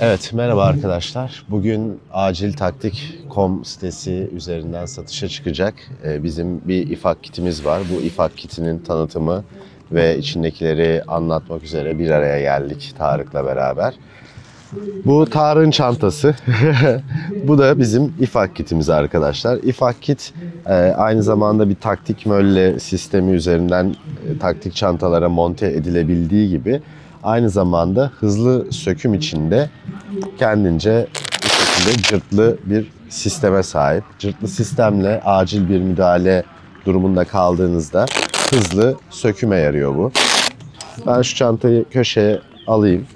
Evet, merhaba arkadaşlar. Bugün aciltaktik.com sitesi üzerinden satışa çıkacak bizim bir İFAK kitimiz var. Bu İFAK kitinin tanıtımı ve içindekileri anlatmak üzere bir araya geldik Tarık'la beraber. Bu Tarık'ın çantası. Bu da bizim İFAK kitimiz arkadaşlar. İFAK kit aynı zamanda bir taktik MOLLE sistemi üzerinden taktik çantalara monte edilebildiği gibi aynı zamanda hızlı söküm içinde kendince bu şekilde cırtlı bir sisteme sahip. Cırtlı sistemle acil bir müdahale durumunda kaldığınızda hızlı söküme yarıyor bu. Ben şu çantayı köşeye alayım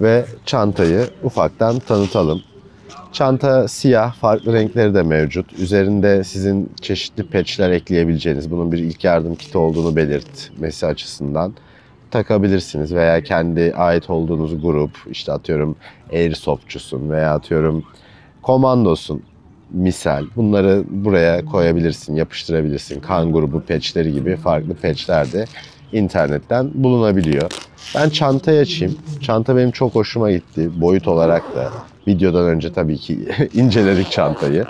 ve çantayı ufaktan tanıtalım. Çanta siyah, farklı renkleri de mevcut. Üzerinde sizin çeşitli patchler ekleyebileceğiniz, bunun bir ilk yardım kiti olduğunu belirtmesi açısından takabilirsiniz veya kendi ait olduğunuz grup, işte atıyorum airsoftçusun veya atıyorum komandosun misal, bunları buraya koyabilirsin, yapıştırabilirsin. Kan grubu patchleri gibi farklı patchler de internetten bulunabiliyor. Ben çantayı açayım. Çanta benim çok hoşuma gitti. Boyut olarak da videodan önce tabii ki inceledik çantayı.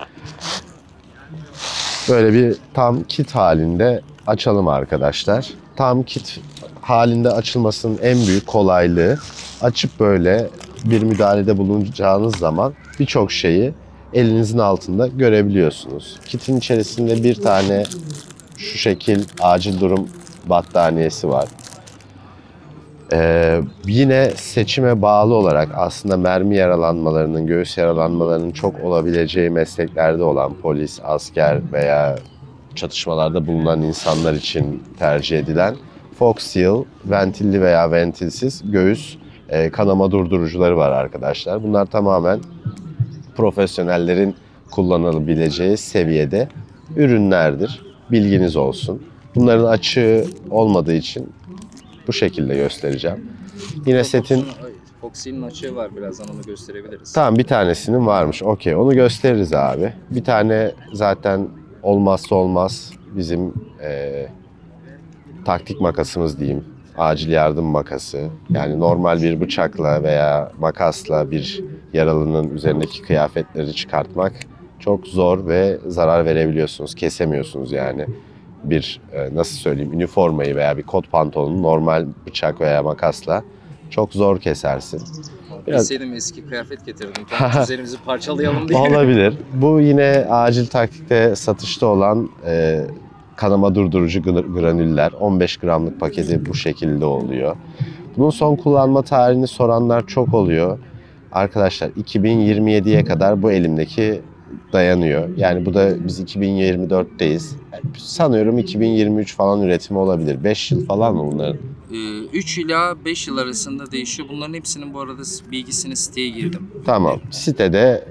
Böyle bir tam kit halinde açalım arkadaşlar. Tam kit halinde açılmasının en büyük kolaylığı, açıp böyle bir müdahalede bulunacağınız zaman birçok şeyi elinizin altında görebiliyorsunuz. Kitin içerisinde bir tane şu şekil acil durum battaniyesi var. Yine seçime bağlı olarak aslında mermi yaralanmalarının, göğüs yaralanmalarının çok olabileceği mesleklerde olan polis, asker veya çatışmalarda bulunan insanlar için tercih edilen Foxseal, ventilli veya ventilsiz göğüs kanama durdurucuları var arkadaşlar. Bunlar tamamen profesyonellerin kullanılabileceği seviyede ürünlerdir. Bilginiz olsun. Bunların açığı olmadığı için bu şekilde göstereceğim. Yine setin... Foxseal'in açığı var, birazdan onu gösterebiliriz. Tamam, bir tanesinin varmış. Okey, onu gösteririz abi. Bir tane zaten olmazsa olmaz bizim... taktik makasımız diyeyim, acil yardım makası. Yani normal bir bıçakla veya makasla bir yaralının üzerindeki kıyafetleri çıkartmak çok zor ve zarar verebiliyorsunuz, kesemiyorsunuz yani. Bir nasıl söyleyeyim, üniformayı veya bir kot pantolonu normal bıçak veya makasla çok zor kesersin. Keseydim, eski kıyafet getirdim. Üzerimizi parçalayalım diye. Olabilir. Bu yine acil taktikte satışta olan kanama durdurucu granüller, 15 gramlık paketi bu şekilde oluyor. Bunun son kullanma tarihini soranlar çok oluyor. Arkadaşlar 2027'ye kadar bu elimdeki dayanıyor. Yani bu da biz 2024'teyiz. Yani sanıyorum 2023 falan üretimi olabilir. 5 yıl falan mı bunların? 3 ila 5 yıl arasında değişiyor. Bunların hepsinin bu arada bilgisini siteye girdim. Tamam. Sitede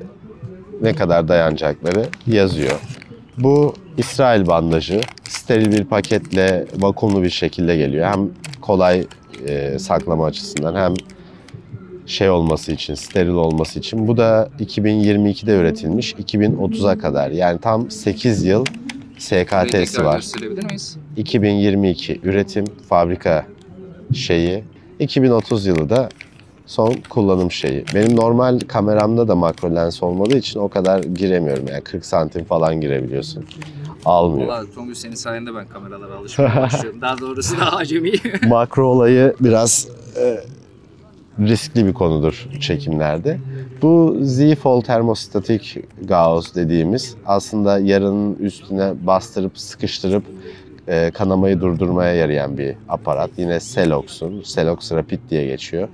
ne kadar dayanacakları yazıyor. Bu İsrail bandajı, steril bir paketle vakumlu bir şekilde geliyor. Hem kolay saklama açısından hem şey olması için, steril olması için. Bu da 2022'de üretilmiş, 2030'a kadar, yani tam 8 yıl SKT'si var. 2022 üretim, fabrika şeyi, 2030 yılı da son kullanım şeyi. Benim normal kameramda da makro lens olmadığı için o kadar giremiyorum. Yani 40 santim falan girebiliyorsun. Almıyor. Vallahi Tonguc, senin sayende ben kameralara alışmaya başlıyorum. Daha doğrusu daha acemi. Makro olayı biraz riskli bir konudur çekimlerde. Bu Z-Fall termostatik gauze dediğimiz, aslında yaranın üstüne bastırıp sıkıştırıp kanamayı durdurmaya yarayan bir aparat. Yine Celox'un, Celox Rapid diye geçiyor.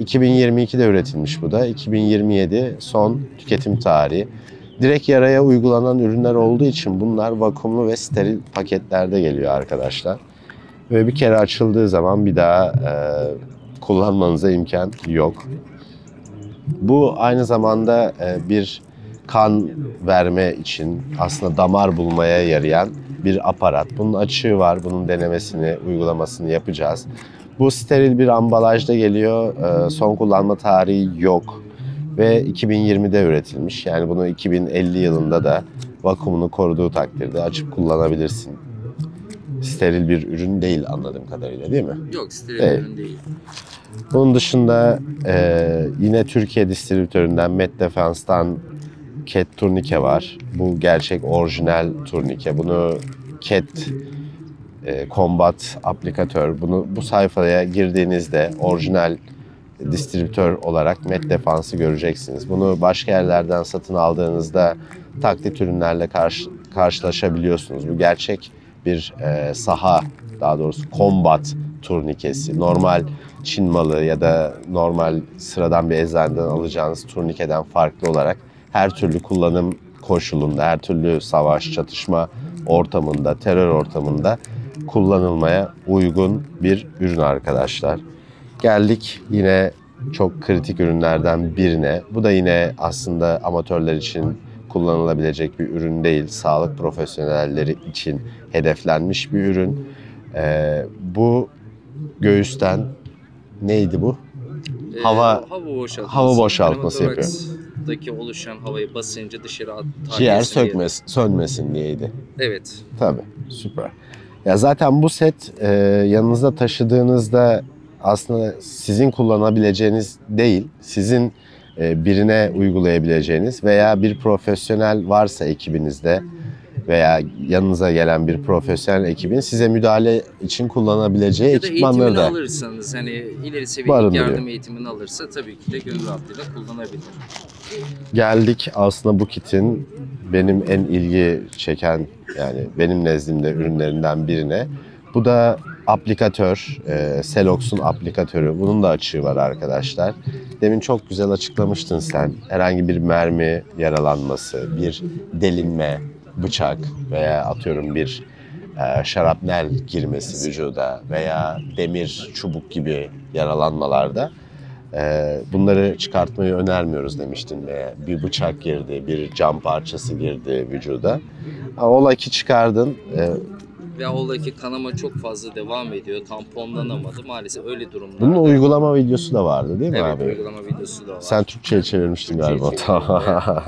2022'de üretilmiş bu da. 2027 son tüketim tarihi. Direkt yaraya uygulanan ürünler olduğu için bunlar vakumlu ve steril paketlerde geliyor arkadaşlar. Ve bir kere açıldığı zaman bir daha kullanmanıza imkan yok. Bu aynı zamanda bir kan verme için, aslında damar bulmaya yarayan bir aparat. Bunun açığı var. Bunun denemesini, uygulamasını yapacağız. Bu steril bir ambalajda geliyor. Son kullanma tarihi yok. Ve 2020'de üretilmiş. Yani bunu 2050 yılında da vakumunu koruduğu takdirde açıp kullanabilirsin. steril bir ürün değil anladığım kadarıyla, değil mi? Yok, steril ürün değil. Bunun dışında yine Türkiye distribütöründen, Med Defense'dan Cat Turnike var. Bu gerçek orijinal turnike. Bunu Cat Combat Aplikatör. Bunu bu sayfaya girdiğinizde orijinal distribütör olarak Med Defense'ı göreceksiniz. Bunu başka yerlerden satın aldığınızda taklit ürünlerle karşılaşabiliyorsunuz. Bu gerçek bir saha, daha doğrusu combat turnikesi. Normal Çin malı ya da normal sıradan bir eczaneden alacağınız turnikeden farklı olarak her türlü kullanım koşulunda, her türlü savaş, çatışma ortamında, terör ortamında kullanılmaya uygun bir ürün arkadaşlar. Geldik yine çok kritik ürünlerden birine. Bu da yine aslında amatörler için kullanılabilecek bir ürün değil. Sağlık profesyonelleri için hedeflenmiş bir ürün. Bu göğüsten neydi bu? Hava boşaltması yapıyor. Daki oluşan havayı basınca dışarı atmak. Ciğer sönmesin diyeydi. Evet. Tabii, süper. Ya zaten bu set yanınızda taşıdığınızda aslında sizin kullanabileceğiniz değil, sizin birine uygulayabileceğiniz veya bir profesyonel varsa ekibinizde veya yanınıza gelen bir profesyonel ekibin size müdahale için kullanabileceği ekipmanları da alırsanız, hani ileri seviyelik yardım eğitimini alırsa tabii ki de gönül rahatlığıyla kullanabilir. Geldik aslında bu kitin benim en ilgi çeken, yani benim nezdimde ürünlerinden birine. Bu da aplikatör, Celox'un aplikatörü. Bunun da açığı var arkadaşlar. Demin çok güzel açıklamıştın sen. Herhangi bir mermi yaralanması, bir delinme, bıçak veya atıyorum bir şarapnel girmesi vücuda veya demir çubuk gibi yaralanmalarda bunları çıkartmayı önermiyoruz demiştin. Veya bir bıçak girdi, bir cam parçası girdi vücuda. Ola ki çıkardın. Ve oradaki kanama çok fazla devam ediyor. Tamponlanamadı maalesef, öyle durumlarda. Bunun uygulama videosu da vardı değil mi abi? Evet, uygulama videosu da var. Sen Türkçe'ye çevirmiştin galiba.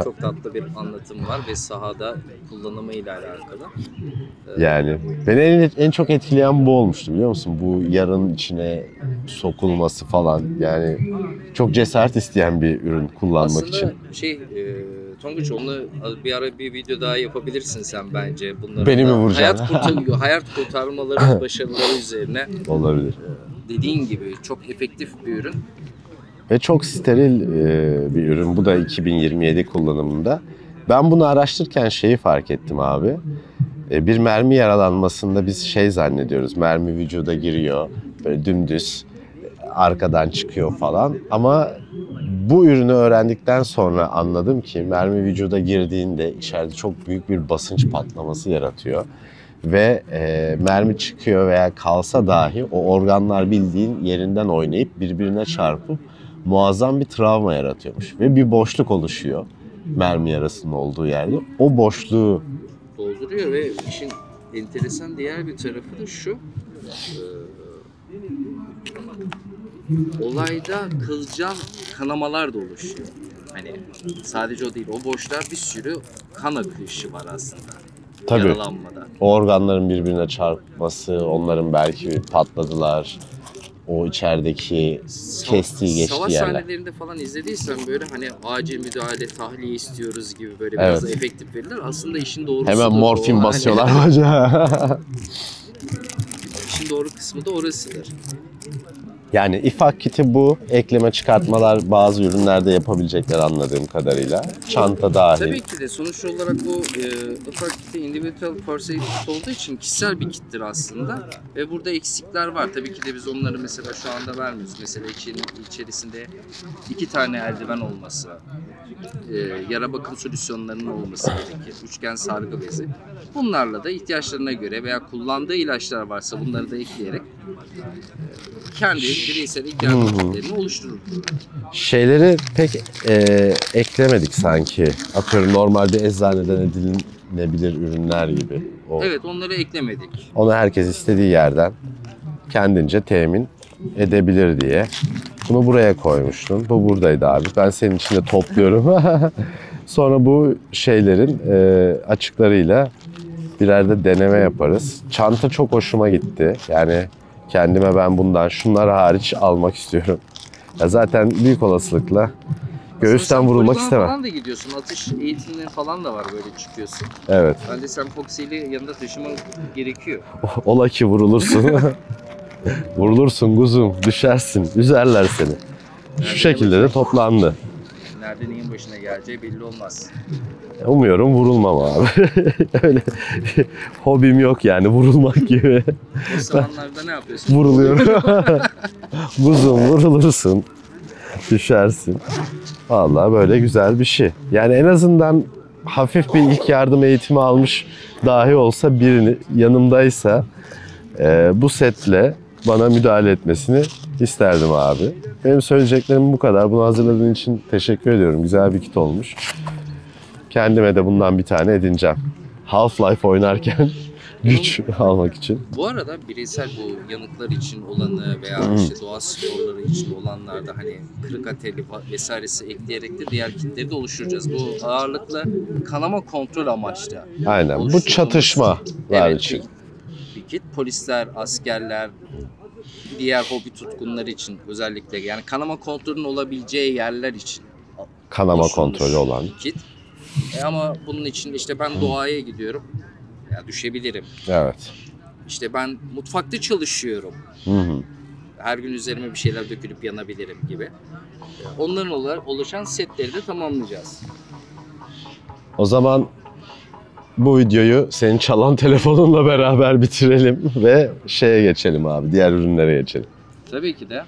Çok tatlı bir anlatım var ve sahada kullanımıyla alakalı. Yani beni en çok etkileyen bu olmuştu, biliyor musun? Bu yarın içine sokulması falan. Yani çok cesaret isteyen bir ürün kullanmak için. Aslında Tonguç, onu bir ara bir video daha yapabilirsin sen bence. Bunları beni mi vuracaksın? Hayat kurtarmaları başarıları üzerine. Olabilir. Dediğin gibi çok efektif bir ürün. Ve çok steril bir ürün. Bu da 2027 kullanımında. Ben bunu araştırırken şeyi fark ettim abi. Bir mermi yaralanmasında biz zannediyoruz. Mermi vücuda giriyor, böyle dümdüz arkadan çıkıyor falan. Ama bu ürünü öğrendikten sonra anladım ki mermi vücuda girdiğinde içeride çok büyük bir basınç patlaması yaratıyor. Ve mermi çıkıyor veya kalsa dahi o organlar bildiğin yerinden oynayıp birbirine çarpıp muazzam bir travma yaratıyormuş. Ve bir boşluk oluşuyor mermi yarasının olduğu yerde. O boşluğu dolduruyor ve işin enteresan diğer bir tarafı da şu. Olayda kılcal kanamalar da oluşuyor. Hani sadece o değil, o boşluğa bir sürü kan akışı var aslında. Tabii. O organların birbirine çarpması, onların belki patladılar, o içerideki kestiği geçtiği savaş yerler. Savaş sahnelerinde falan izlediysen böyle hani acil müdahale, tahliye istiyoruz gibi böyle biraz da efektif verirler. Aslında işin doğrusu hemen morfin basıyorlar bacağa. İşin doğru kısmı da orasıdır. Yani İFAK kiti bu. Ekleme çıkartmalar bazı ürünlerde yapabilecekler anladığım kadarıyla. Çanta dahil. Tabii ki de sonuç olarak bu İFAK kiti individual parcel olduğu için kişisel bir kittir aslında. Ve burada eksikler var. Tabii ki de biz onları mesela şu anda vermiyoruz. Mesela içerisinde 2 tane eldiven olması, yara bakım solüsyonlarının olması gerekir. Üçgen sargı bezi. Bunlarla da ihtiyaçlarına göre veya kullandığı ilaçlar varsa bunları da ekleyerek kendi bireysel ihtiyaçlarını oluşturur. Şeyleri pek eklemedik sanki. Atıyorum normalde eczaneden edilebilir ürünler gibi. Evet, onları eklemedik. Onu herkes istediği yerden kendince temin edebilir diye. Bunu buraya koymuştun. Bu buradaydı abi. Ben senin için de topluyorum. Sonra bu şeylerin açıklarıyla birer de deneme yaparız. Çanta çok hoşuma gitti. Yani kendime ben bundan şunlar hariç almak istiyorum. Ya zaten büyük olasılıkla göğüsten vurulmak istemem. Sen falan da gidiyorsun. Atış eğitimleri falan da var, böyle çıkıyorsun. Evet. Bence sen Foxseal'i yanında taşıman gerekiyor. Ola ki vurulursun. Vurulursun kuzum, düşersin, üzerler seni. Şu şekilde de toplandı. Nerede neyin başına geleceği belli olmaz. Umuyorum vurulmam abi. Öyle hobim yok yani vurulmak gibi. O zamanlarda ne yapıyorsun? Vuruluyorum. Kuzum vurulursun. Düşersin. Vallahi böyle güzel bir şey. Yani en azından hafif bir ilk yardım eğitimi almış dahi olsa birini yanımdaysa bu setle bana müdahale etmesini isterdim abi. Benim söyleyeceklerim bu kadar. Bunu hazırladığın için teşekkür ediyorum. Güzel bir kit olmuş. Kendime de bundan bir tane edineceğim. Half-Life oynarken güç almak için. Bu arada bireysel bu yanıklar için olanı veya işte doğa sporları için olanlarda hani kırık ateli vesairesi ekleyerek de diğer kitleri de oluşturacağız. Bu ağırlıkla kanama kontrol amaçlı. Aynen. Bu çatışmalar evet, için. Bir kit polisler, askerler, diğer hobi tutkunları için özellikle, yani kanama kontrolünün olabileceği yerler için. Kanama kontrolü olan. Kit. Ama bunun için işte ben doğaya gidiyorum. Ya düşebilirim. Evet. İşte ben mutfakta çalışıyorum. Hı-hı. Her gün üzerime bir şeyler dökülüp yanabilirim gibi. Onların oluşan setleri de tamamlayacağız. O zaman bu videoyu senin çalan telefonunla beraber bitirelim ve şeye geçelim abi, diğer ürünlere geçelim. Tabii ki de.